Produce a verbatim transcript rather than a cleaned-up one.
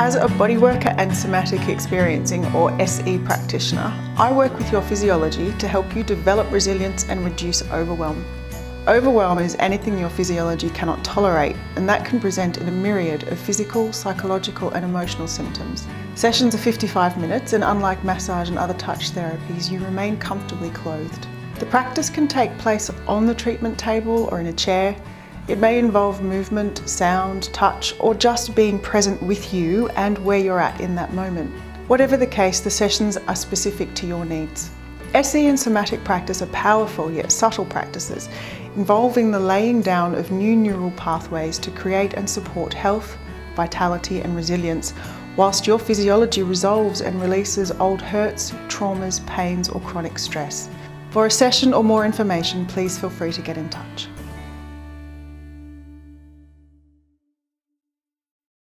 As a bodyworker and somatic experiencing or S E practitioner, I work with your physiology to help you develop resilience and reduce overwhelm. Overwhelm is anything your physiology cannot tolerate, and that can present in a myriad of physical, psychological and emotional symptoms. Sessions are fifty-five minutes, and unlike massage and other touch therapies, you remain comfortably clothed. The practice can take place on the treatment table or in a chair. It may involve movement, sound, touch, or just being present with you and where you're at in that moment. Whatever the case, the sessions are specific to your needs. S E and somatic practice are powerful yet subtle practices, involving the laying down of new neural pathways to create and support health, vitality, and resilience, whilst your physiology resolves and releases old hurts, traumas, pains, or chronic stress. For a session or more information, please feel free to get in touch.